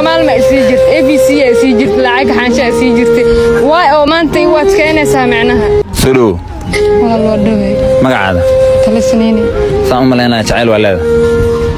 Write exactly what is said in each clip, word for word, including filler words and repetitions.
سومال ما سيجت اي بي سي سيجت لعق حانشا سيجت واي او مانتي واد كاينه سامعناها سلو والله دوي مقعده ثلاث سنين سام ملينا جعل ولا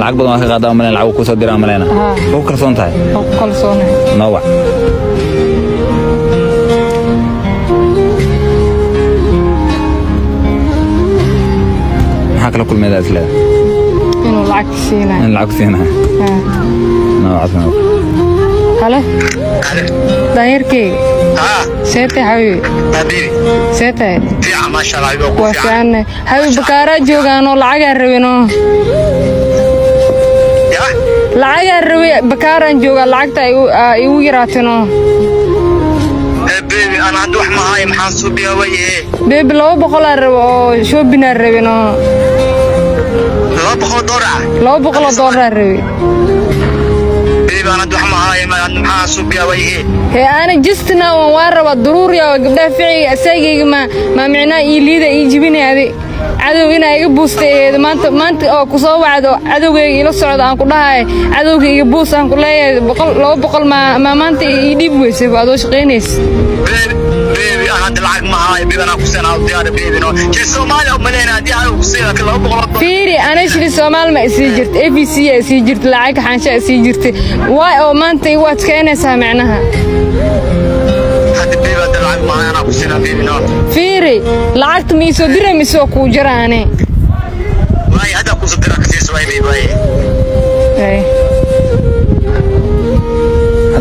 lacag badan waxa qaada umaleena lacag ku soo diraa umaleena oo kalsoon tahay oo kalsoon noo wac hakala kulmay leedahay نلعب سينا نلعب سينا ها نلعب سينا هلا داير كي ها سيتي حبيبي حبيبي سيتي في ما شاء الله يبقى وكان حبيبي بكارا جوغانو لعقا ربينو لعقا ربي بكارا جوغا لعقتا يو يراتنو بيبي انا عندو حما هاي محاسو بيها ويه بيبي لو بقول الربو شو بنا الربينو لو بقول الدولار ربي بيبي أنا دوح معاي ما أنا محاسوب يا وجهي أنا جستنا ووارة والضروري وقبلها فعي أساقي ما ما معنا يلي ده يجيبني هذه عدو هنا يجبوس تي ما أنت ما أنت أو كسوة عدو عدو يلصعد عن كلها عدو يجبوس عن كلها بقول لو بقول ما ما ما أنت يديبوس بعدوش قينس بيبي أنا دلعك معاي بيبي أنا كوسين على الديار بيبي نو كسومال أو منين الديار كوسين كله بقول فيري أنا شري سومال ما سيجرت إيه بي سي سيجرت لعك حانشا سيجرت واي أو ما أنت وات كأنه سامعناها هاد بيبي دلعك معاي أنا كوسين بيبي نو فيري لعك ميسو دري ميسو كوجراني واي هذا كوسين درك سيس واي بيبي إيه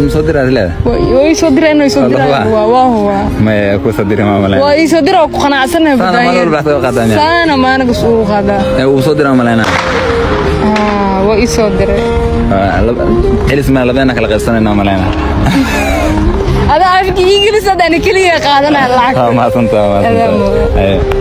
صدر هذا ويصدر انه يصدر هو ما يكون صدر ما ملان ويصدر وقناع سنه سنه ما انا سوق هذا وصدر ما ملان اه ويصدر اجلس ما لبنا كل غير سنه ما ملان هذا عارف انجليزي هذا انا كلي قاعده على العكس ما فهمت